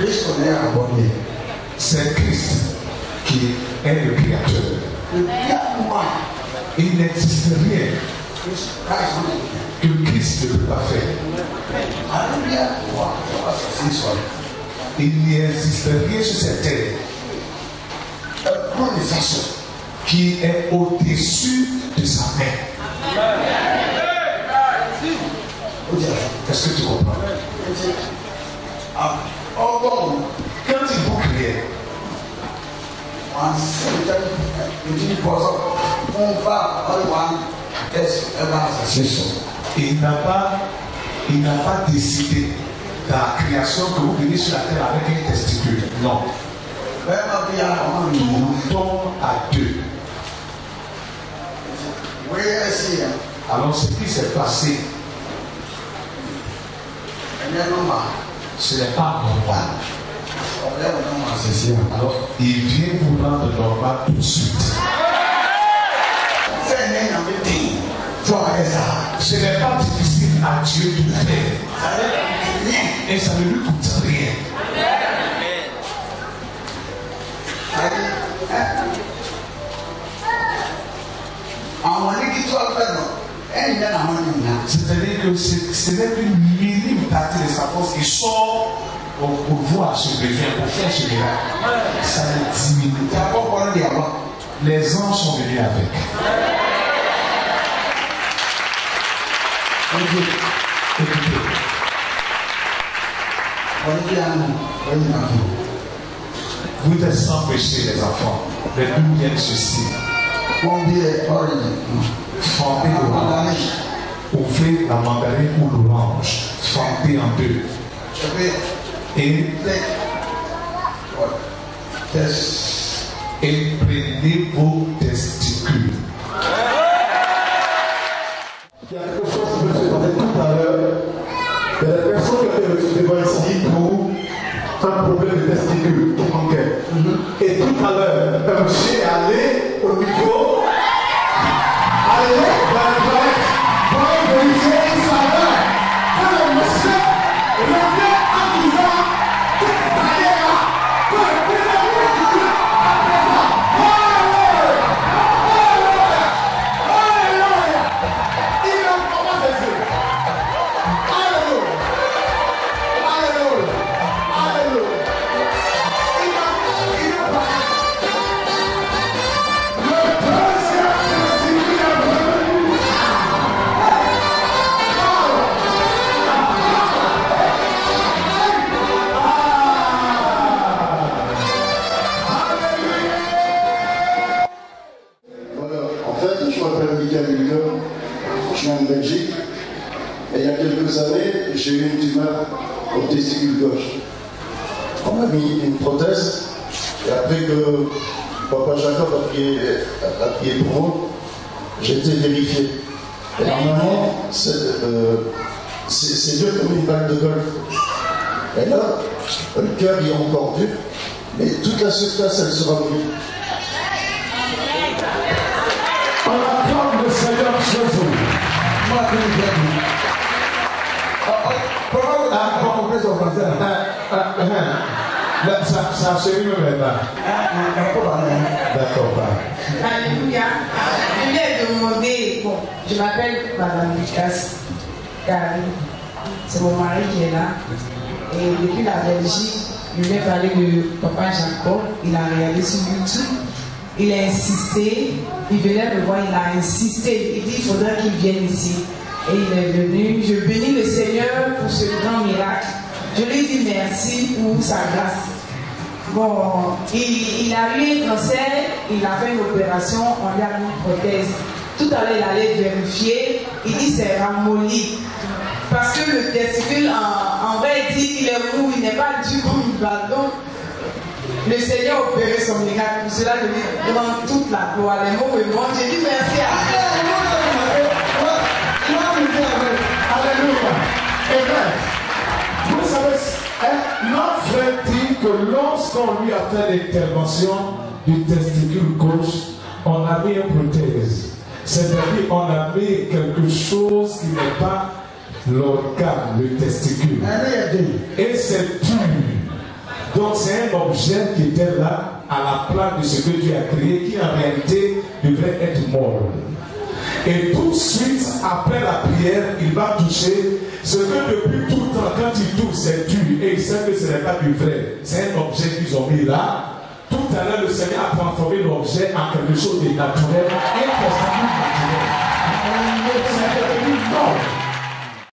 riche qu'on est abonné, c'est Christ qui est le créateur. Le créateur, il n'existe rien que Christ ne peut pas faire. Il n'existe rien sur cette terre qui est au-dessus de sa main. Est-ce que tu comprends? Quand il vous crée, il n'a pas décidé de la création que vous venez sur la terre avec une testicule. Non. Tout tombe à deux. Alors ce qui s'est passé, ce n'est pas normal. Alors il vient vous rendre normal tout de suite. Ce n'est pas difficile à Dieu de faire. Et ça ne lui coûte rien. C'est-à-dire que ce n'est qu'une minime partie de sa force qui sort pour voir ce que vient, pour faire ce miracle. Ça ne diminue pas. Les anges sont venus avec. Écoutez. Vous êtes sans péché, les enfants, mais d'où vient ceci? Fendez l'orange, ouvrez la mandarine ou l'orange, fendez en deux. Et prenez vos testicules. Il y a quelque chose que je vous ai dit tout à l'heure. Il y a des personnes qui devant ici pour un problème de testicules qui manquait. Et tout à l'heure, j'ai allé au micro, allé dans la presse pour vérifier le salaire. Et le monsieur revenait en disant que ça y là, que le président après ça. Alléluia! Alléluia! Il a vraiment des yeux. J'ai eu une tumeur au testicule gauche. On m'a mis une prothèse et après que Papa Jacob a prié pour moi, j'ai été vérifié. Et normalement, c'est dur comme une balle de golf. Et là, le cœur y est encore dur, mais toute la surface, elle sera venue. On acclame le Seigneur chez vous. Pourquoi vous n'avez pas compris son français? Ça se lui même pas. D'accord, pas. Alléluia. Je lui ai demandé, bon, je m'appelle Madame Ducasse Carrie. C'est mon mari qui est là. Et depuis la Belgique, je lui ai parlé de Papa Jacob. Il a regardé sur YouTube. Il a insisté. Il venait me voir, il a insisté. Il dit, il faudrait qu'il vienne ici. Et il est venu, je bénis le Seigneur pour ce grand miracle. Je lui dis merci pour sa grâce. Bon, il a eu un cancer, il a fait une opération, on lui a mis une prothèse. Tout à l'heure, il allait vérifier, il dit c'est ramolli. Parce que le testicule, en vrai, il dit qu'il est mou, il n'est pas dur comme une balle. Donc, le Seigneur a opéré son miracle. Pour cela, je lui demande toute la gloire, les mots me manquent. Je lui dis merci à Dieu. Alléluia. Et bien, vous savez, notre frère dit que lorsqu'on lui a fait l'intervention du testicule gauche, on a mis une prothèse. C'est-à-dire qu'on a mis quelque chose qui n'est pas l'organe, le testicule. Et c'est pur. Donc c'est un objet qui était là à la place de ce que Dieu a créé, qui en réalité devrait être mort. Et tout de suite, après la prière, il va toucher ce que depuis tout le temps, quand il touche, c'est dur. Et il sait que ce n'est pas du vrai. C'est un objet qu'ils ont mis là. Tout à l'heure, le Seigneur a transformé l'objet en quelque chose de naturel, un testament naturel.